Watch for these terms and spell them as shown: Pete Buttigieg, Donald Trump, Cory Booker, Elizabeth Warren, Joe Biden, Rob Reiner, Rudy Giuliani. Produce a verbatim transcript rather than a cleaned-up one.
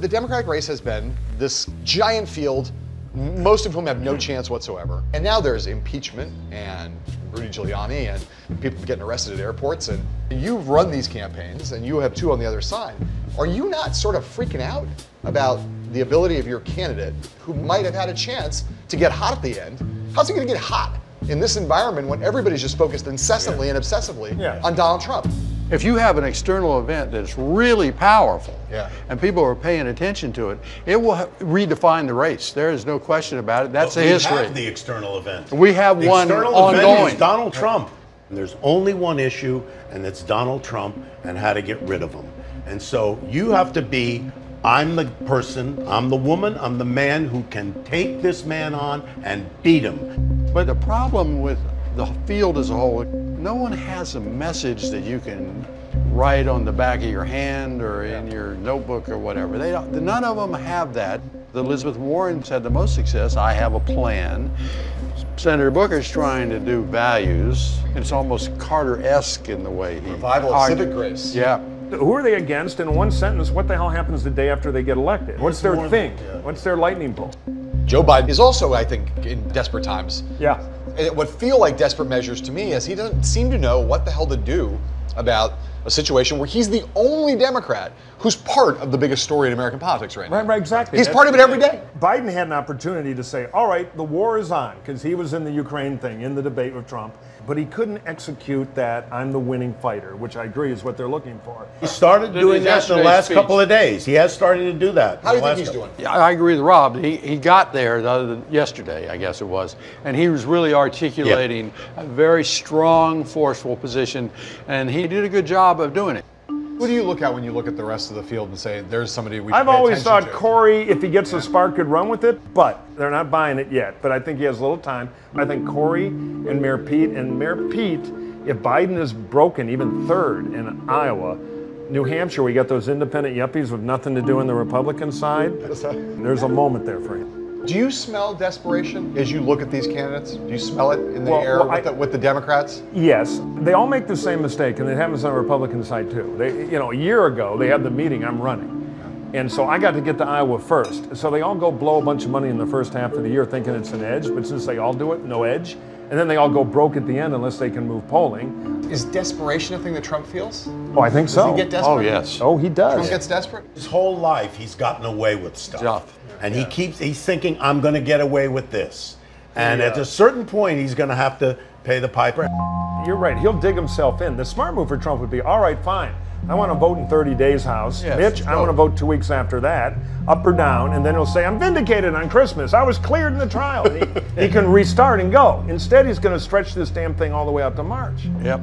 The Democratic race has been this giant field, most of whom have no chance whatsoever. And now there's impeachment and Rudy Giuliani and people getting arrested at airports. And you've run these campaigns and you have two on the other side. Are you not sort of freaking out about the ability of your candidate who might have had a chance to get hot at the end? How's he gonna get hot in this environment when everybody's just focused incessantly yeah. and obsessively yeah. on Donald Trump? If you have an external event that's really powerful yeah. and people are paying attention to it, it will redefine the race. There is no question about it. That's well, the history. We have the external event. We have the one external ongoing. Event is Donald Trump. And there's only one issue, and it's Donald Trump and how to get rid of him. And so you have to be, I'm the person, I'm the woman, I'm the man who can take this man on and beat him. But the problem with the field as a whole, no one has a message that you can write on the back of your hand or in yeah. your notebook or whatever. They don't, none of them have that. Elizabeth Warren's had the most success. I have a plan. Senator Booker's trying to do values. It's almost Carter-esque in the way he revival of civic grace. Yeah. Who are they against? In one sentence, what the hell happens the day after they get elected? What's their Warren, thing? Yeah. What's their lightning bolt? Joe Biden is also, I think, in desperate times. Yeah. And what feel like desperate measures to me is he doesn't seem to know what the hell to do about a situation where he's the only Democrat who's part of the biggest story in American politics right now. Right, right, exactly. He's That's, part of it every day. Biden had an opportunity to say, all right, the war is on, because he was in the Ukraine thing, in the debate with Trump, but he couldn't execute that I'm the winning fighter, which I agree is what they're looking for. He started doing that in the last speech. couple of days. He has started to do that. How do you think he's couple. doing? Yeah, I agree with Rob. He, he got there the other, yesterday, I guess it was, and he was really articulating yep. a very strong, forceful position, and he did a good job of doing it. Who do you look at when you look at the rest of the field and say, there's somebody we should pay attention to? I've always thought Cory, if he gets yeah. a spark, could run with it, but they're not buying it yet. But I think he has a little time. I think Cory and Mayor Pete, and Mayor Pete, if Biden is broken even third in Iowa, New Hampshire, we got those independent yuppies with nothing to do on the Republican side. There's a moment there for him. Do you smell desperation as you look at these candidates? Do you smell it in the well, air well, with, I, the, with the Democrats? Yes. They all make the same mistake, and it happens on the Republican side, too. They, you know, a year ago, they had the meeting, I'm running. Yeah. And so I got to get to Iowa first. So they all go blow a bunch of money in the first half of the year thinking it's an edge, but since they all do it, no edge. And then they all go broke at the end unless they can move polling. Is desperation a thing that Trump feels? Oh, I think so. Does he get desperate? Oh, yes. Oh, he does. Trump gets desperate? His whole life, he's gotten away with stuff. Stuff. And yeah. he keeps, he's thinking, I'm going to get away with this. And yeah. at a certain point, he's going to have to pay the piper. You're right. He'll dig himself in. The smart move for Trump would be, all right, fine. I want to vote in thirty days, House. Yes, Mitch, I want to vote two weeks after that, up or down, and then he'll say, I'm vindicated on Christmas. I was cleared in the trial. He, he can restart and go. Instead, he's going to stretch this damn thing all the way out to March. Yep.